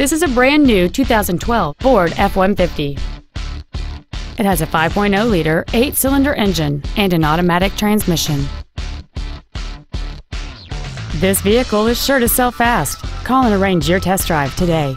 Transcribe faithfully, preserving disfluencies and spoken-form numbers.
This is a brand new two thousand twelve Ford F one fifty. It has a five point oh liter eight-cylinder engine and an automatic transmission. This vehicle is sure to sell fast. Call and arrange your test drive today.